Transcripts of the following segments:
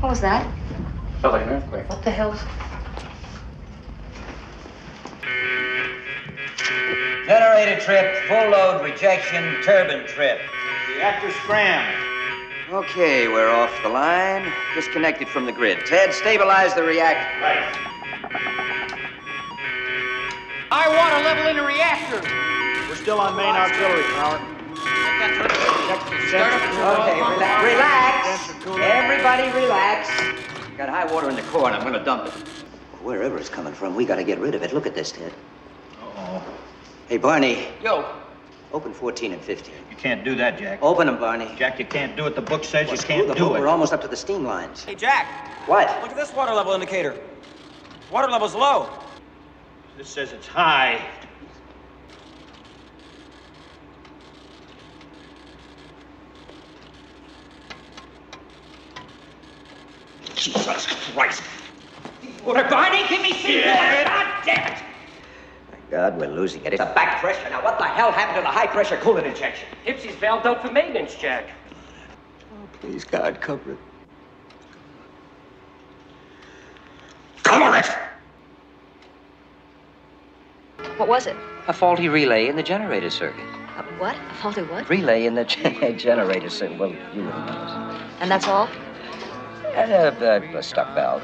What was that? Felt like an earthquake. What the hell? Generator trip, full load rejection, turbine trip. Reactor scram. Okay, we're off the line. Disconnected from the grid. Ted, stabilize the reactor. Right. I want to level in the reactor. We're still on main artillery, Howard. Okay, relax. Everybody relax. Got high water in the core, and I'm going to dump it. Wherever it's coming from, we got to get rid of it. Look at this, Ted. Uh-oh. Hey, Barney. Yo. Open 14 and 15. You can't do that, Jack. Open them, Barney. Jack, you can't do it. The book says you can't do it. We're almost up to the steam lines. Hey, Jack. What? Look at this water level indicator. Water level's low. This says it's high. Jesus Christ. Water, Barney, give me some water. God damn it. God, we're losing it. It's a back pressure. Now, what the hell happened to the high-pressure coolant injection? Dipsy's valved out for maintenance, Jack. Oh, please, God, cover it. Cover it! What was it? A faulty relay in the generator circuit. What? A faulty what? Relay in the generator circuit. Well, you wouldn't know. And that's all? A stuck valve.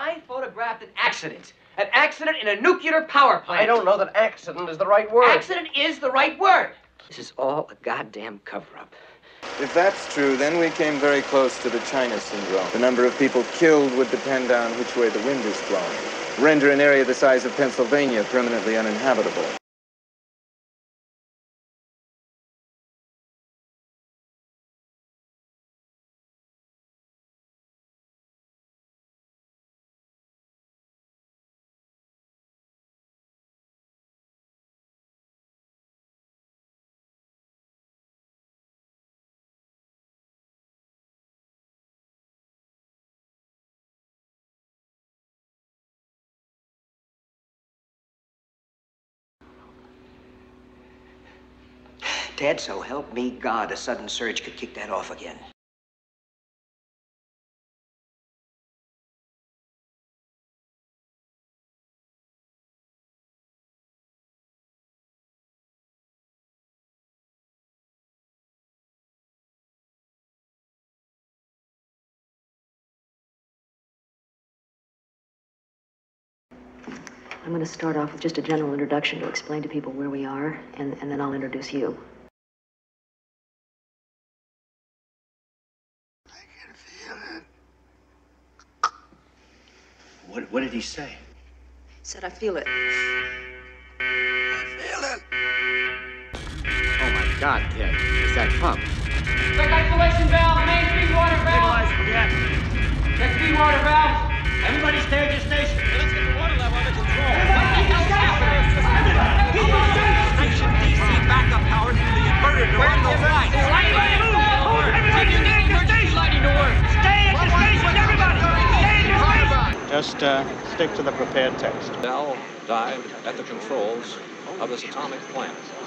I photographed an accident in a nuclear power plant. I don't know that accident is the right word. Accident is the right word. This is all a goddamn cover-up. If that's true, then we came very close to the China Syndrome. The number of people killed would depend on which way the wind is blowing. Render an area the size of Pennsylvania permanently uninhabitable. Ted, so help me God, a sudden surge could kick that off again. I'm going to start off with just a general introduction to explain to people where we are, and then I'll introduce you. What did he say? He said, I feel it. I feel it. Oh, my God, Ted. It's that pump. Check isolation valve, main speed water valve. Check speed water valve. Everybody stay at your station. Let's get the water level under control. Station DC backup power to the inverter to run those lights. Everybody emergency lighting to work. Stay at the station, everybody. Just stick to the prepared text. Dell died at the controls of this atomic plant.